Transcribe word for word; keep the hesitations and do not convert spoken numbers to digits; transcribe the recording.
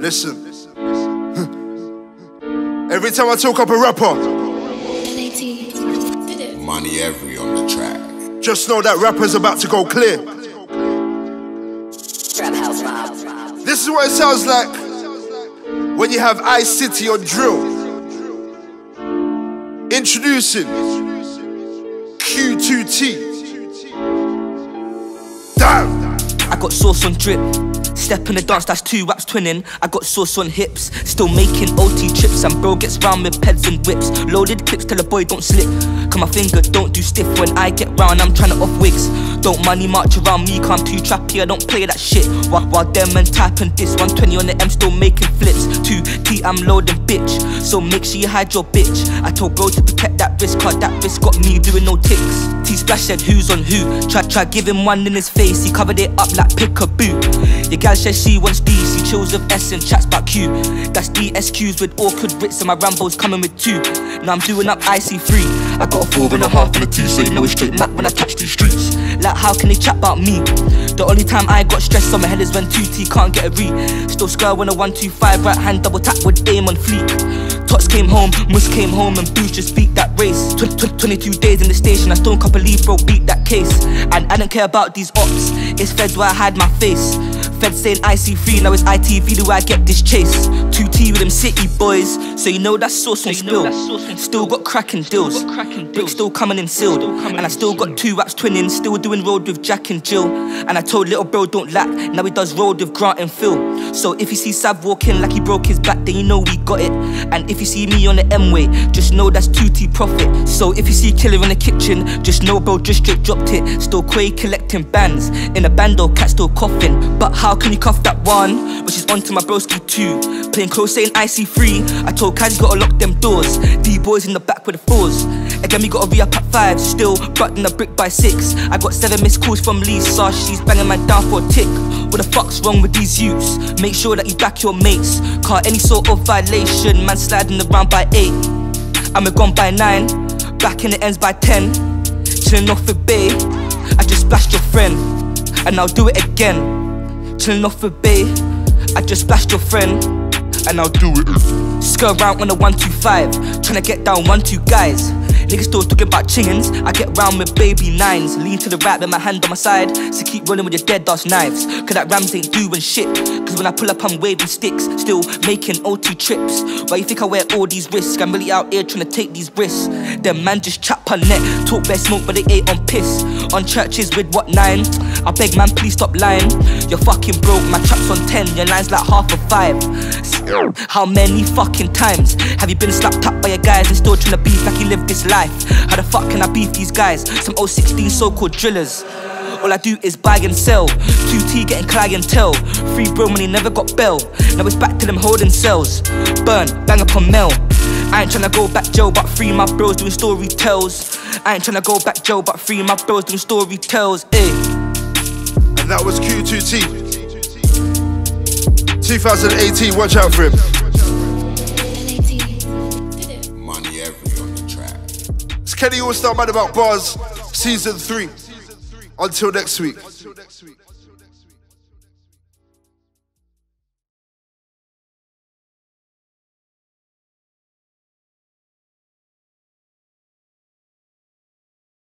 Listen. Every time I talk up a rapper, Money Every on the track. Just know that rapper's about to go clear. This is what it sounds like when you have Ice City on drill. Introducing Q two T. Damn! I got sauce on drip. Step in the dance, that's two waps twinning. I got sauce on hips, still making O T chips. And bro gets round with peds and whips. Loaded clips till a boy don't slip. Cause my finger don't do stiff. When I get round, I'm trying to off wigs. Don't money march around me, cause I'm too trappy, I don't play that shit. While, while them and typing this, one twenty on the M, still making flips. Two T, I'm loading bitch, so make sure you hide your bitch. I told bro to protect that wrist, cause that wrist got me doing no ticks. T-Splash said who's on who. Try, try give him one in his face, he covered it up like pick-a-boo. Your gal says she wants D, she chills with S and chats about Q. That's D S Qs with awkward writs and my Rambo's coming with two. Now I'm doing up I C three. I got a four and a half and a T, so you know it's straight map when I touch these streets. Like how can they chat about me? The only time I got stressed on my head is when two T can't get a read. Still square when a one two five, right hand double tap with aim on fleek. Tots came home, Mus came home, and Boots just beat that race. Tw tw twenty-two days in the station, I still can't believe bro beat that case. And I don't care about these ops, it's feds where I hide my face. Feds saying I C three, now it's I T V, do I get this chase? two T with them city boys, so you know that sauce on spill. Still got cracking deals, bricks still coming in sealed. And I still got two raps twinning, still doing road with Jack and Jill. And I told little bro don't lack, now he does road with Grant and Phil. So if you see Sav walking like he broke his back, then you know we got it. And if If you see me on the M-way, just know that's two T profit. So if you see Killer in the kitchen, just know bro just straight dropped it. Still Quay collecting bands, in a bando cat still coughing. But how can you cuff that one, which is onto my broski too. Playing close saying I C three, I told Kaz you gotta lock them doors. D-boys in the back with the fours, again we gotta re-up at five. Still butting a brick by six. I got seven missed calls from Lisa, she's banging my down for a tick. What the fuck's wrong with these youths? Make sure that you back your mates, car any sort of violation, man slide around by eight, I'm a gone by nine, back in the ends by ten, chilling off the bay. I just splashed your friend, and I'll do it again. Chilling off the bay, I just splashed your friend, and I'll do it. Scur around on a one two five, trying to get down one two guys. Niggas still talking about chingins, I get round with baby nines. Lean to the right with my hand on my side, so keep rolling with your dead ass knives. Cause that Rams ain't doing shit, cause when I pull up I'm waving sticks. Still making O T trips, why you think I wear all these risks? I'm really out here trying to take these risks. Them man just chat on net, talk bare smoke but they ain't on piss. On churches with what nine, I beg man please stop lying. You're fucking broke, my trap's on ten, your line's like half a five. How many fucking times have you been slapped up by your guys and still trying to beef like you lived this life? How the fuck can I beef these guys? Some O sixteen so-called drillers. All I do is buy and sell. two T getting clientele. Free bro money never got bail. Now it's back to them holding cells. Burn, bang upon Mel. I ain't tryna go back jail, but free my bros doing story tells. I ain't tryna go back jail, but free my bros doing story tells. Ay. And that was Q two T. two thousand eighteen, watch out for him. Kenny All Star Mad About Bars Season three. Until next week.